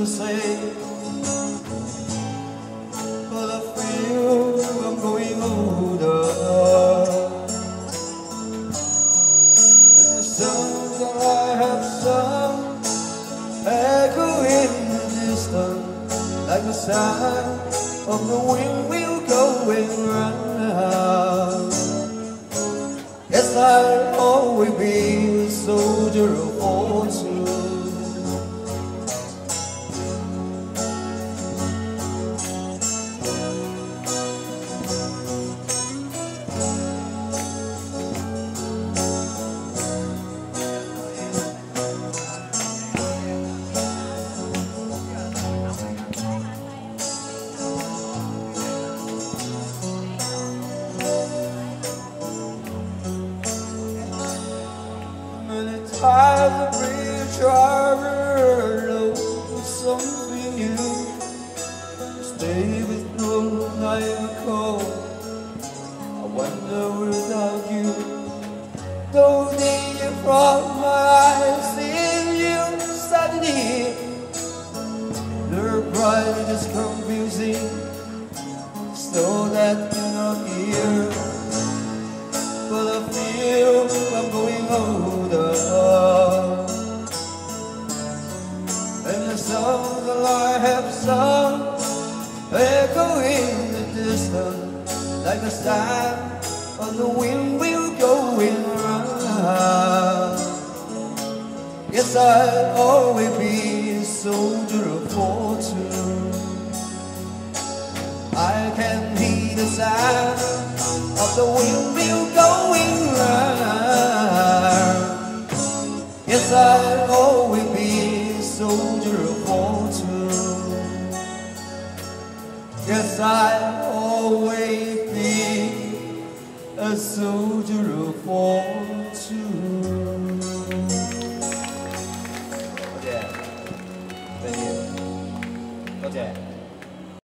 to say, but I feel I'm growing older, and the songs that I have sung echo in the distance, like the sound of the windmill going round. Yes, I'll always be a soldier of fortune. I've reached over low for something new. Stay with no night cold. I wonder without you. Though the from my eyes in you suddenly, the pride is confusing, so that you're not here. But I feel I'm going older. Song echo in the distance, like the sound of the windmill going round. Yes, I'll always be a soldier of fortune. I can hear the sound of the windmill going round. Yes, I'll always be a soldier of fortune. Yes, I'll always be a soldier of fortune.